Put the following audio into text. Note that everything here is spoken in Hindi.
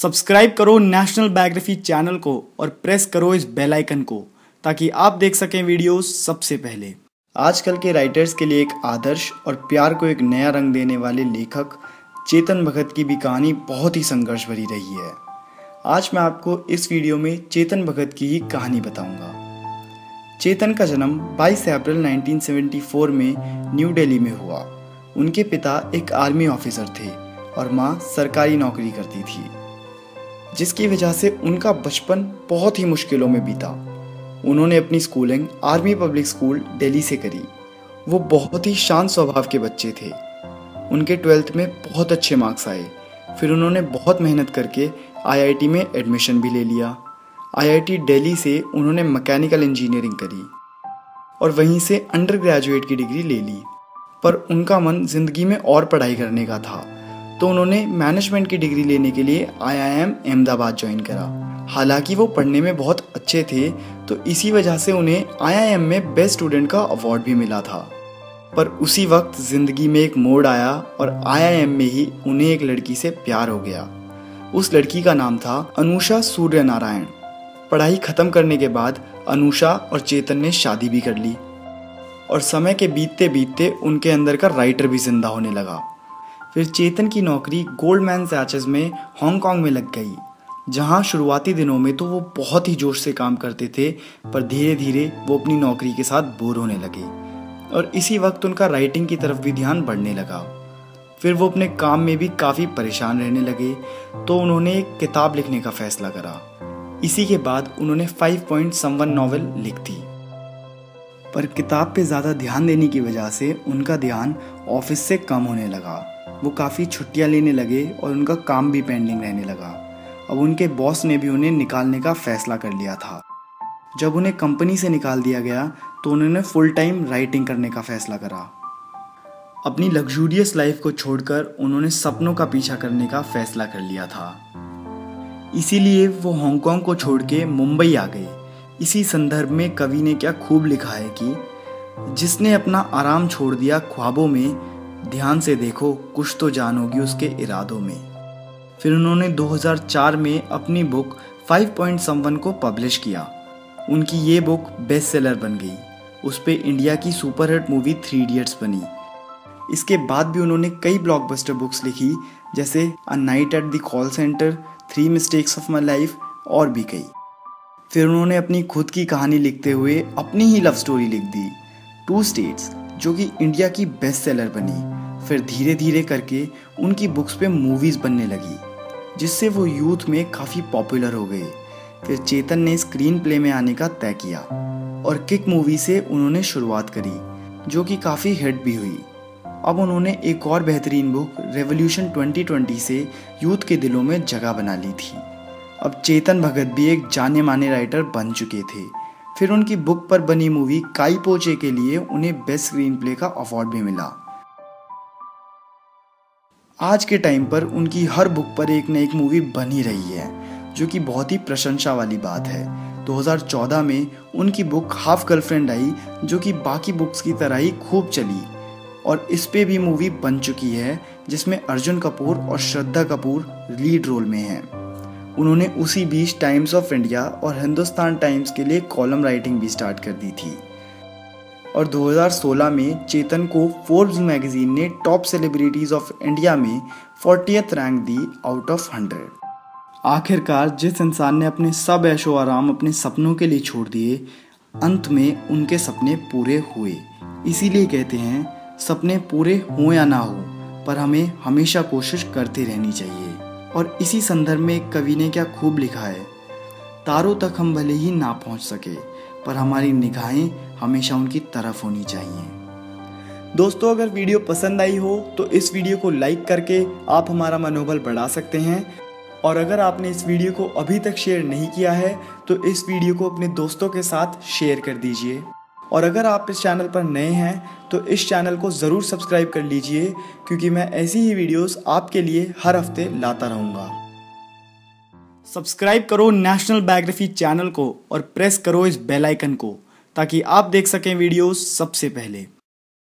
सब्सक्राइब करो नेशनल बायोग्राफी चैनल को और प्रेस करो इस बेल आइकन को ताकि आप देख सकें वीडियोस सबसे पहले। आजकल के राइटर्स के लिए एक आदर्श और प्यार को एक नया रंग देने वाले लेखक चेतन भगत की भी कहानी बहुत ही संघर्ष भरी रही है। आज मैं आपको इस वीडियो में चेतन भगत की ही कहानी बताऊंगा। चेतन का जन्म 22 अप्रैल 1974 में न्यू दिल्ली में हुआ। उनके पिता एक आर्मी ऑफिसर थे और माँ सरकारी नौकरी करती थी, जिसकी वजह से उनका बचपन बहुत ही मुश्किलों में बीता। उन्होंने अपनी schooling army public school Delhi से करी। वो बहुत ही शांत स्वभाव के बच्चे थे। उनके 12th में बहुत अच्छे मार्क्स आए। फिर उन्होंने बहुत मेहनत करके आईआईटी में एडमिशन भी ले लिया। आईआईटी दिल्ली से उन्होंने मैकेनिकल इंजीनियरिंग करी और वहीं से अंडर ग्रेजुएट की डिग्री ले ली। पर उनका मन जिंदगी में और पढ़ाई करने का था, तो उन्होंने मैनेजमेंट की डिग्री लेने के लिए आईआईएम अहमदाबाद ज्वाइन करा। हालांकि वो पढ़ने में बहुत अच्छे थे, तो इसी वजह से उन्हें आईआईएम में बेस्ट स्टूडेंट का अवार्ड भी मिला था। पर उसी वक्त ज़िंदगी में एक मोड़ आया और आईआईएम में ही उन्हें एक लड़की से प्यार हो गया। उस लड़की का नाम था अनुषा सूर्य नारायण। पढ़ाई ख़त्म करने के बाद अनुषा और चेतन ने शादी भी कर ली और समय के बीतते बीतते उनके अंदर का राइटर भी जिंदा होने लगा। फिर चेतन की नौकरी गोल्डमैन सैक्स में हांगकांग में लग गई, जहां शुरुआती दिनों में तो वो बहुत ही जोश से काम करते थे, पर धीरे धीरे वो अपनी नौकरी के साथ बोर होने लगे और इसी वक्त उनका राइटिंग की तरफ भी ध्यान बढ़ने लगा। फिर वो अपने काम में भी काफ़ी परेशान रहने लगे, तो उन्होंने एक किताब लिखने का फैसला करा। इसी के बाद उन्होंने 5.1 नॉवल लिख दी। पर किताब पर ज़्यादा ध्यान देने की वजह से उनका ध्यान ऑफिस से कम होने लगा। वो काफ़ी छुट्टियां लेने लगे और उनका काम भी पेंडिंग रहने लगा। अब उनके बॉस ने भी उन्हें निकालने का फैसला कर लिया था। जब उन्हें कंपनी से निकाल दिया गया तो उन्होंने फुल टाइम राइटिंग करने का फैसला करा। अपनी लग्जूरियस लाइफ को छोड़कर उन्होंने सपनों का पीछा करने का फैसला कर लिया था। इसीलिए वो हांगकांग को छोड़ के मुंबई आ गए। इसी संदर्भ में कवि ने क्या खूब लिखा है कि जिसने अपना आराम छोड़ दिया ख्वाबों में, ध्यान से देखो कुछ तो जान होगी उसके इरादों में। फिर उन्होंने 2004 में अपनी बुक 5.1 को पब्लिश किया। उनकी ये बुक बेस्ट सेलर बन गई। उस पे इंडिया की सुपरहिट मूवी 3 इडियट्स बनी। इसके बाद भी उन्होंने कई ब्लॉकबस्टर बुक्स लिखी, जैसे a night at the call centre, 3 mistakes of my life और भी कई। फिर उन्होंने अपनी खुद की कहानी लिखते हुए अपनी ही लव स्टोरी लिख दी, 2 स्टेट्स, जो कि इंडिया की बेस्ट सेलर बनी। फिर धीरे धीरे करके उनकी बुक्स पे मूवीज़ बनने लगी, जिससे वो यूथ में काफ़ी पॉपुलर हो गए। फिर चेतन ने स्क्रीन प्ले में आने का तय किया और किक मूवी से उन्होंने शुरुआत करी, जो कि काफ़ी हिट भी हुई। अब उन्होंने एक और बेहतरीन बुक रेवोल्यूशन 2020 से यूथ के दिलों में जगह बना ली थी। अब चेतन भगत भी एक जाने माने राइटर बन चुके थे। फिर उनकी बुक पर बनी मूवी काई पोचे के लिए उन्हें बेस्ट स्क्रीन प्ले का अवार्ड भी मिला। आज के टाइम पर उनकी हर बुक पर एक न एक मूवी बन ही रही है, जो कि बहुत ही प्रशंसा वाली बात है। 2014 में उनकी बुक हाफ गर्लफ्रेंड आई, जो कि बाकी बुक्स की तरह ही खूब चली और इस पे भी मूवी बन चुकी है, जिसमें अर्जुन कपूर और श्रद्धा कपूर लीड रोल में हैं। उन्होंने उसी बीच टाइम्स ऑफ इंडिया और हिंदुस्तान टाइम्स के लिए कॉलम राइटिंग भी स्टार्ट कर दी थी और 2016 में चेतन को फोर्ब्स मैगजीन ने टॉप सेलिब्रिटीज़ ऑफ इंडिया में 40th रैंक दी आउट ऑफ 100। आखिरकार जिस इंसान ने अपने सब ऐशो आराम अपने सपनों के लिए छोड़ दिए, अंत में उनके सपने पूरे हुए। इसीलिए कहते हैं सपने पूरे हों या ना हो, पर हमें हमेशा कोशिश करती रहनी चाहिए। और इसी संदर्भ में एक कवि ने क्या खूब लिखा है, तारों तक हम भले ही ना पहुंच सके, पर हमारी निगाहें हमेशा उनकी तरफ होनी चाहिए। दोस्तों, अगर वीडियो पसंद आई हो तो इस वीडियो को लाइक करके आप हमारा मनोबल बढ़ा सकते हैं। और अगर आपने इस वीडियो को अभी तक शेयर नहीं किया है तो इस वीडियो को अपने दोस्तों के साथ शेयर कर दीजिए। और अगर आप इस चैनल पर नए हैं तो इस चैनल को ज़रूर सब्सक्राइब कर लीजिए, क्योंकि मैं ऐसी ही वीडियोस आपके लिए हर हफ्ते लाता रहूँगा। सब्सक्राइब करो नेशनल बायोग्राफी चैनल को और प्रेस करो इस बेल आइकन को ताकि आप देख सकें वीडियोस सबसे पहले।